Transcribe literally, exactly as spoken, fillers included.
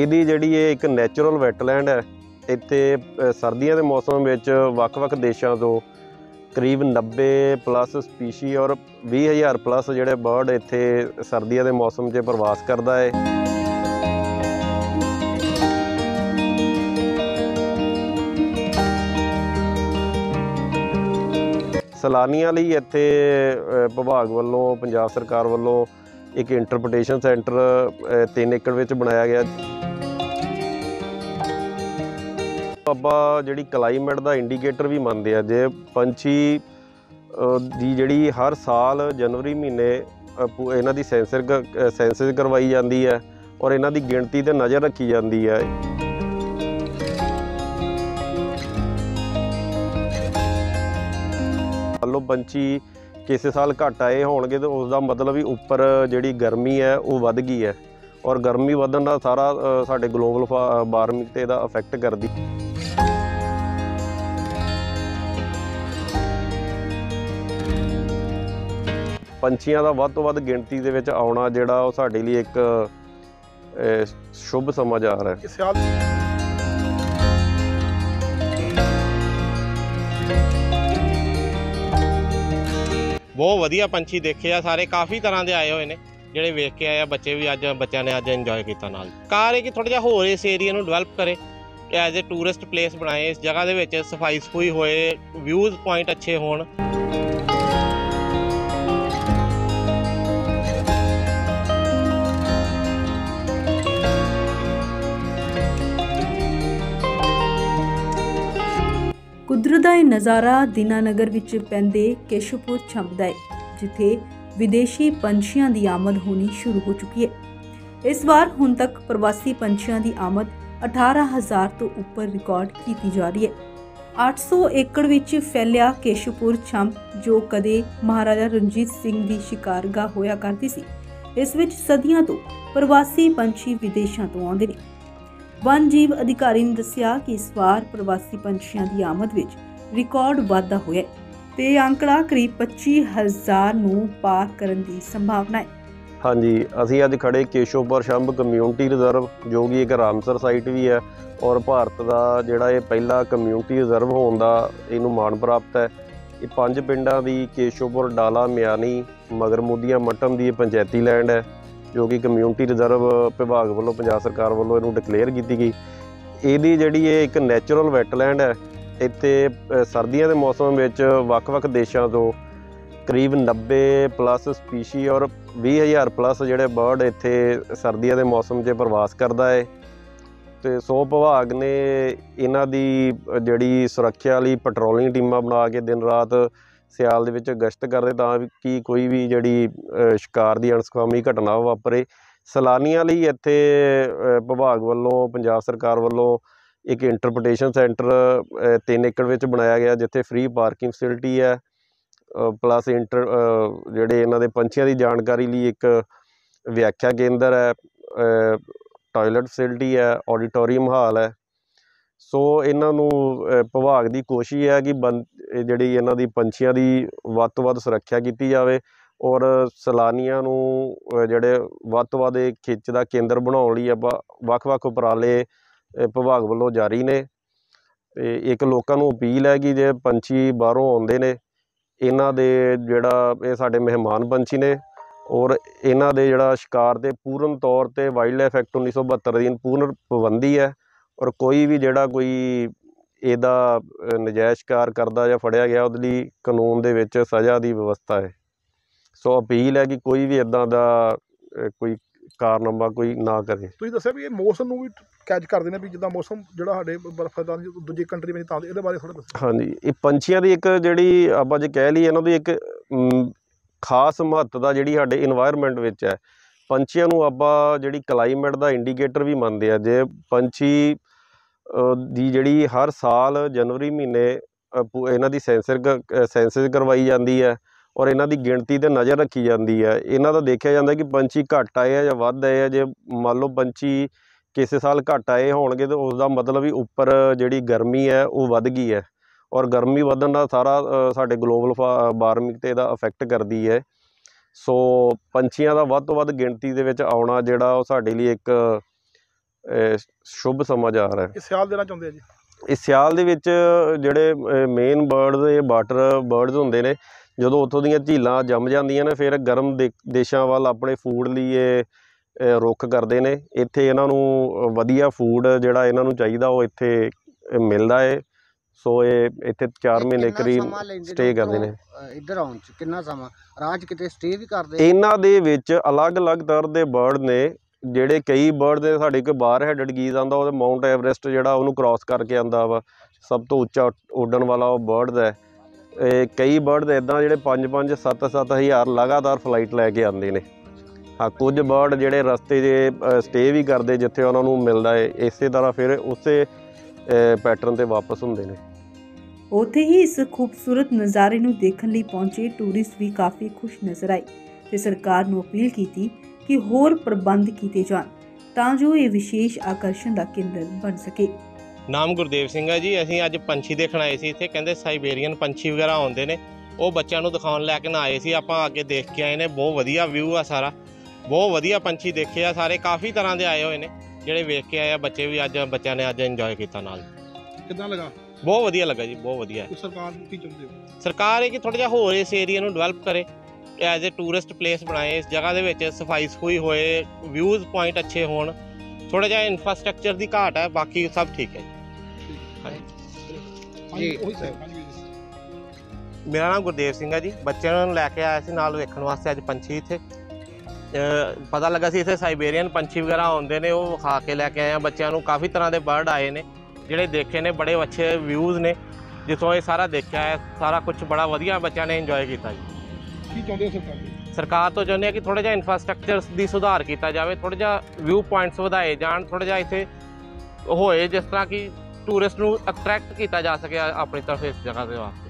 ਇਹਦੀ ਜਿਹੜੀ ਇਹ ਇੱਕ ਨੈਚੁਰਲ ਵੈਟਲੈਂਡ ਹੈ। ਇੱਥੇ ਸਰਦੀਆਂ ਦੇ ਮੌਸਮ ਵਿੱਚ ਵੱਖ-ਵੱਖ ਦੇਸ਼ਾਂ ਤੋਂ करीब नब्बे प्लस स्पीशी और बीस हज़ार प्लस जोड़े बर्ड इत्थे सर्दियों के मौसम से प्रवास करता है। सैलानियों लिए इत्थे विभाग वालों पंजाब सरकार वालों एक इंटरप्रिटेशन सेंटर तीन एकड़ में बनाया गया। ਆਪਾਂ ਜਿਹੜੀ ਕਲਾਈਮੇਟ ਦਾ ਇੰਡੀਕੇਟਰ ਵੀ ਮੰਨਦੇ ਆ। ਜੇ ਪੰਛੀ ਦੀ ਜਿਹੜੀ ਹਰ ਸਾਲ ਜਨਵਰੀ ਮਹੀਨੇ ਇਹਨਾਂ ਦੀ ਸੈਂਸਰ ਸੈਂਸਸ ਕਰਵਾਈ ਜਾਂਦੀ ਹੈ ਔਰ ਇਹਨਾਂ ਦੀ ਗਿਣਤੀ ਤੇ ਨਜ਼ਰ ਰੱਖੀ ਜਾਂਦੀ ਹੈ। ਲੋ ਪੰਛੀ ਕਿਸੇ ਸਾਲ ਘੱਟ ਆਏ ਹੋਣਗੇ ਤਾਂ ਉਸ ਦਾ ਮਤਲਬ ਵੀ ਉੱਪਰ ਜਿਹੜੀ ਗਰਮੀ ਹੈ ਉਹ ਵੱਧ ਗਈ ਹੈ ਔਰ ਗਰਮੀ ਵਧਣ ਦਾ ਸਾਰਾ ਸਾਡੇ ਗਲੋਬਲ ਵਾਰਮਿੰਗ ਤੇ ਇਹਦਾ ਇਫੈਕਟ ਕਰਦੀ। ਪੰਛੀਆਂ ਦਾ ਵੱਧ ਤੋਂ ਵੱਧ ਗਿਣਤੀ ਦੇ ਵਿੱਚ ਆਉਣਾ ਜਿਹੜਾ ਉਹ ਸਾਡੇ ਲਈ ਇੱਕ ਸ਼ੁਭ ਸਮਾਚਾਰ ਹੈ। ਬਹੁਤ ਵਧੀਆ ਪੰਛੀ ਦੇਖੇ ਆ ਸਾਰੇ, ਕਾਫੀ ਤਰ੍ਹਾਂ ਦੇ ਆਏ ਹੋਏ ਨੇ ਜਿਹੜੇ ਵੇਖ ਕੇ ਆਏ ਆ ਬੱਚੇ ਵੀ। ਅੱਜ ਬੱਚਿਆਂ ਨੇ ਅੱਜ ਇੰਜੋਏ ਕੀਤਾ। ਨਾਲ ਕਾਰ ਹੈ ਕਿ ਥੋੜਾ ਜਿਹਾ ਹੋਰ ਇਸ ਏਰੀਆ ਨੂੰ ਡਿਵੈਲਪ ਕਰੇ, ਐਜ਼ ਏ ਟੂਰਿਸਟ ਪਲੇਸ ਬਣਾਏ। ਇਸ ਜਗ੍ਹਾ ਦੇ ਵਿੱਚ ਸਫਾਈ ਸਫੂਈ ਹੋਏ, ਵਿਊਜ਼ ਪੁਆਇੰਟ ਅੱਛੇ ਹੋਣ। ਕੁਦਰਤ ਦਾ ਇਹ ਨਜ਼ਾਰਾ ਦੀਨਾਨਗਰ ਵਿੱਚ ਪੈਂਦੇ ਕੇਸ਼ੋਪੁਰ ਛੰਭਦਾ ਹੈ, ਜਿੱਥੇ ਵਿਦੇਸ਼ੀ ਪੰਛੀਆਂ ਦੀ ਆਮਦ ਹੋਣੀ ਸ਼ੁਰੂ ਹੋ ਚੁੱਕੀ ਹੈ। ਇਸ ਵਾਰ ਹੁਣ ਤੱਕ ਪ੍ਰਵਾਸੀ ਪੰਛੀਆਂ ਦੀ ਆਮਦ ਅਠਾਰਾਂ ਹਜ਼ਾਰ ਤੋਂ ਉੱਪਰ ਰਿਕਾਰਡ ਕੀਤੀ ਜਾ ਰਹੀ ਹੈ। ਅੱਠ ਸੌ ਏਕੜ ਵਿੱਚ ਫੈਲਿਆ ਕੇਸ਼ੋਪੁਰ ਛੰਭ, ਜੋ ਕਦੇ ਮਹਾਰਾਜਾ ਰਣਜੀਤ ਸਿੰਘ ਦੀ ਸ਼ਿਕਾਰਗਾਹ ਹੋਇਆ ਕਰਦੀ ਸੀ, ਇਸ ਵਿੱਚ ਸਦੀਆਂ ਤੋਂ ਪ੍ਰਵਾਸੀ ਪੰਛੀ ਵਿਦੇਸ਼ਾਂ ਤੋਂ ਆਉਂਦੇ ਨੇ। वन जीव अधिकारी ने दस्सिया कि इस बार प्रवासी पंछियों की आमद विच रिकॉर्ड वाधा होया ते आंकड़ा करीब पच्ची हज़ार नूं पार करन दी संभावना है। हाँ जी, असीं अज खड़े केशोपुर छंभ कम्यूनिटी रिजर्व, जो कि एक रामसर साइट भी है और भारत का जिहड़ा ये पहला कम्यूनिटी रिजर्व होण दा इहनूं माण प्राप्त है। ये पंज पिंडां दी केशोपुर डाला मियानी मगरमुदिया मटम दी पंचायती लैंड है, जो कि कम्यूनिटी रिजर्व विभाग वालों पंजाब सरकार वालों इन्हूं डिकलेयर की गई। यदी जी एक नैचुरल वैटलैंड है। इतने सर्दियों के मौसम वक्-वक् देशों तो करीब नब्बे प्लस स्पीशी और बीस हज़ार प्लस जोड़े बर्ड इत्थे सर्दियों के मौसम से प्रवास करता है। तो सौ विभाग ने इन्हां दी जिहड़ी सुरक्षा लई पेट्रोलिंग टीमां बना के दिन रात ਸਿਆਲ ਦੇ ਵਿੱਚ ਗਸ਼ਤ ਕਰਦੇ ਤਾਂ ਕਿ ਕੋਈ ਵੀ ਜਿਹੜੀ ਸ਼ਿਕਾਰ ਦੀ ਅਣਸੁਖਾਵੀ ਘਟਨਾ ਵਾਪਰੇ। ਸੈਲਾਨੀਆਂ ਲਈ ਇੱਥੇ ਵਿਭਾਗ ਵੱਲੋਂ ਪੰਜਾਬ ਸਰਕਾਰ ਵੱਲੋਂ ਇੱਕ ਇੰਟਰਪ੍ਰੀਟੇਸ਼ਨ ਸੈਂਟਰ ਤਿੰਨ ਏਕੜ ਵਿੱਚ ਬਣਾਇਆ ਗਿਆ, ਜਿੱਥੇ ਫ੍ਰੀ ਪਾਰਕਿੰਗ ਫੈਸਿਲਿਟੀ ਹੈ ਪਲੱਸ ਇੰਟਰ ਜਿਹੜੇ ਇਹਨਾਂ ਦੇ ਪੰਛੀਆਂ ਦੀ ਜਾਣਕਾਰੀ ਲਈ ਇੱਕ ਵਿਆਖਿਆ ਕੇਂਦਰ ਹੈ, ਟਾਇਲਟ ਫੈਸਿਲਿਟੀ ਹੈ, ਆਡੀਟੋਰੀਅਮ ਹਾਲ ਹੈ। ਸੋ ਇਹਨਾਂ ਨੂੰ ਵਿਭਾਗ ਦੀ ਕੋਸ਼ਿਸ਼ ਹੈ ਕਿ ਬੰ ਜਿਹੜੀ ਇਹਨਾਂ ਦੀ ਪੰਛੀਆਂ ਦੀ ਵੱਧ ਤੋਂ ਵੱਧ ਸੁਰੱਖਿਆ ਕੀਤੀ ਜਾਵੇ ਔਰ ਸੈਲਾਨੀਆਂ ਨੂੰ ਜਿਹੜੇ ਵੱਧ ਤੋਂ ਵੱਧ ਖਿੱਚ ਦਾ ਕੇਂਦਰ ਬਣਾਉਣ ਲਈ ਆਪਾਂ ਵੱਖ-ਵੱਖ ਉਪਰਾਲੇ ਵਿਭਾਗ ਵੱਲੋਂ ਜਾਰੀ ਨੇ। ਅਤੇ ਇੱਕ ਲੋਕਾਂ ਨੂੰ ਅਪੀਲ ਹੈ ਕਿ ਜੇ ਪੰਛੀ ਬਾਹਰੋਂ ਆਉਂਦੇ ਨੇ ਇਹਨਾਂ ਦੇ ਜਿਹੜਾ ਇਹ ਸਾਡੇ ਮਹਿਮਾਨ ਪੰਛੀ ਨੇ ਔਰ ਇਹਨਾਂ ਦੇ ਜਿਹੜਾ ਸ਼ਿਕਾਰ 'ਤੇ ਪੂਰਨ ਤੌਰ 'ਤੇ ਵਾਈਲਡ ਲਾਈਫ ਐਕਟ ਉੱਨੀ ਸੌ ਬਹੱਤਰ ਅਧੀਨ ਪੂਰਨ ਪਾਬੰਦੀ ਹੈ ਔਰ ਕੋਈ ਵੀ ਜਿਹੜਾ ਕੋਈ ਇਹਦਾ ਨਜਾਇਜ਼ ਸ਼ਿਕਾਰ ਕਰਦਾ ਜਾਂ ਫੜਿਆ ਗਿਆ ਉਹਦੇ ਲਈ ਕਾਨੂੰਨ ਦੇ ਵਿੱਚ ਸਜ਼ਾ ਦੀ ਵਿਵਸਥਾ ਹੈ। ਸੋ ਅਪੀਲ ਹੈ ਕਿ ਕੋਈ ਵੀ ਇੱਦਾਂ ਦਾ ਕੋਈ ਕਾਰਨਾਮਾ ਕੋਈ ਨਾ ਕਰੇ। ਤੁਸੀਂ ਦੱਸਿਆ ਵੀ ਇਹ ਮੌਸਮ ਨੂੰ ਵੀ ਕੈਚ ਕਰਦੇ ਨੇ ਵੀ ਜਿੱਦਾਂ ਮੌਸਮ ਜਿਹੜਾ ਸਾਡੇ ਬਰਫ਼ਦਾਰ ਦੂਜੀ ਕੰਟਰੀ ਵਿੱਚ ਤਾਂ ਇਹਦੇ ਬਾਰੇ ਥੋੜ੍ਹਾ ਦੱਸੋ। ਹਾਂਜੀ, ਇਹ ਪੰਛੀਆਂ ਦੀ ਇੱਕ ਜਿਹੜੀ ਆਪਾਂ ਜੇ ਕਹਿ ਲਈਏ ਇਹਨਾਂ ਦੀ ਇੱਕ ਖਾਸ ਮਹੱਤਤਾ ਜਿਹੜੀ ਸਾਡੇ ਇਨਵਾਇਰਮੈਂਟ ਵਿੱਚ ਹੈ। ਪੰਛੀਆਂ ਨੂੰ ਆਪਾਂ ਜਿਹੜੀ ਕਲਾਈਮੇਟ ਦਾ ਇੰਡੀਕੇਟਰ ਵੀ ਮੰਨਦੇ ਆ। ਜੇ ਪੰਛੀ ਦੀ ਜਿਹੜੀ ਹਰ ਸਾਲ ਜਨਵਰੀ ਮਹੀਨੇ ਇਹਨਾਂ ਦੀ ਸੈਂਸਰ ਸੈਂਸਸ ਕਰਵਾਈ ਜਾਂਦੀ ਹੈ ਔਰ ਇਹਨਾਂ ਦੀ ਗਿਣਤੀ 'ਤੇ ਨਜ਼ਰ ਰੱਖੀ ਜਾਂਦੀ ਹੈ। ਇਹਨਾਂ ਦਾ ਦੇਖਿਆ ਜਾਂਦਾ ਕਿ ਪੰਛੀ ਘੱਟ ਆਏ ਆ ਜਾਂ ਵੱਧ ਆਏ ਆ। ਜੇ ਮੰਨ ਲਓ ਪੰਛੀ ਕਿਸੇ ਸਾਲ ਘੱਟ ਆਏ ਹੋਣਗੇ ਤਾਂ ਉਸ ਦਾ ਮਤਲਬ ਵੀ ਉੱਪਰ ਜਿਹੜੀ ਗਰਮੀ ਹੈ ਉਹ ਵੱਧ ਗਈ ਹੈ ਔਰ ਗਰਮੀ ਵਧਣ ਦਾ ਸਾਰਾ ਸਾਡੇ ਗਲੋਬਲ ਵਾਰਮਿੰਗ 'ਤੇ ਇਹਦਾ ਇਫੈਕਟ ਕਰਦੀ ਹੈ। ਸੋ ਪੰਛੀਆਂ ਦਾ ਵੱਧ ਤੋਂ ਵੱਧ ਗਿਣਤੀ ਦੇ ਵਿੱਚ ਆਉਣਾ ਜਿਹੜਾ ਉਹ ਸਾਡੇ ਲਈ ਇੱਕ शुभ समा जा रहा है। सियाल देना चाहते हैं जी, इस सियाल दे विच जिहड़े मेन बर्ड्स ये वाटर बर्ड्स होंदे ने, जो उत्थों दीयां झीलां जम जांदियां ने फिर गर्म दे देशां वाल अपने फूड लिए रुख करते हैं। इत्थे इन्हां नूं वधिया फूड जिहड़ा इन्हां नूं चाहीदा ओह इत्थे मिलदा है। सो ये इत्थे चार महीने करीब स्टे करते हैं। इधर आउण च कितना समा राज किते स्टे भी करदे इन्हां दे विच अलग अलग तरह दे बर्ड ने, ਜਿਹੜੇ कई बर्ड ने साढ़े कोई बार हैडड गीज आंदा वो माउंट एवरेस्ट ਜਿਹੜਾ ਉਹਨੂੰ क्रॉस करके आंदा ਵਾ, सब तो ਉੱਚਾ ਉੱਡਣ वाला वो बर्ड है। कई बर्ड इदा ਜਿਹੜੇ पाँच पाँच सत्त सत्त हज़ार लगातार फ्लाइट लैके आते हैं। हाँ, कुछ बर्ड ਜਿਹੜੇ रस्ते जे स्टे भी करते जिथे उन्होंने मिलता है, इस तरह फिर उस पैटर्न पर वापस होंगे ने। ਉੱਥੇ ही इस खूबसूरत नज़ारे ਨੂੰ ਦੇਖਣ ਲਈ ਪਹੁੰਚੇ टूरिस्ट भी काफ़ी खुश नज़र आए ਤੇ सरकार ਨੂੰ अपील की कि होर प्रबंध किए जान तां जो ये विशेष आकर्षण का केंद्र बन सके। नाम गुरदेव सिंह है जी। असीं अज पंछी देखण आए सी, इत्थे कहंदे साइबेरियन पंछी वगैरह आउंदे ने, वो बच्चों नूं दिखाउण लै के ना आए सी। आपां अगे देख के आए ने, बहुत वधिया व्यू आ सारा, बहुत वधिया पंछी देखे आ सारे, काफ़ी तरह के आए हुए ने जिहड़े वेख के आए आ बच्चे भी। अज बच्चों ने अज इंजॉय किया नाल। किद्दां लगा? बहुत वधिया लगा जी, बहुत वधिया। सरकार नूं की चाहुंदे हो? सरकार है कि थोड़ा जिहा होर इस एरिया नूं डेवलप करे, एज ए टूरिस्ट प्लेस बनाए। इस जगह दे विच सफाई सफूई होए, व्यूज़ पॉइंट अच्छे होण, थोड़ा जिहा इंफ्रास्ट्रक्चर की घाट है, बाकी सब ठीक है। मेरा नाम गुरदेव सिंह है जी। बच्चे लैके आया सी नाल वेखण वास्ते अज पंछी। इत्थे पता लगा सी इत्थे साइबेरियन पंछी वगैरह आउंदे ने, वो खा के लैके आए बच्चों नूं। काफ़ी तरह के बर्ड आए ने जिहड़े देखे ने, बड़े अच्छे व्यूज़ ने जिथों ये सारा देखा है, सारा कुछ बड़ा वधिया बच्चों ने इंजॉय किया जी। सरकार तो चाहते हैं कि थोड़ा जहा इंफ्रास्ट्रक्चर की सुधार किया जाए, थोड़ा जहा व्यू पॉइंट्स वधाए जाए, थोड़ा जहा इतने होए जिस तरह कि टूरिस्ट को अट्रैक्ट किया जा सके अपनी तरफ इस जगह के वास्ते।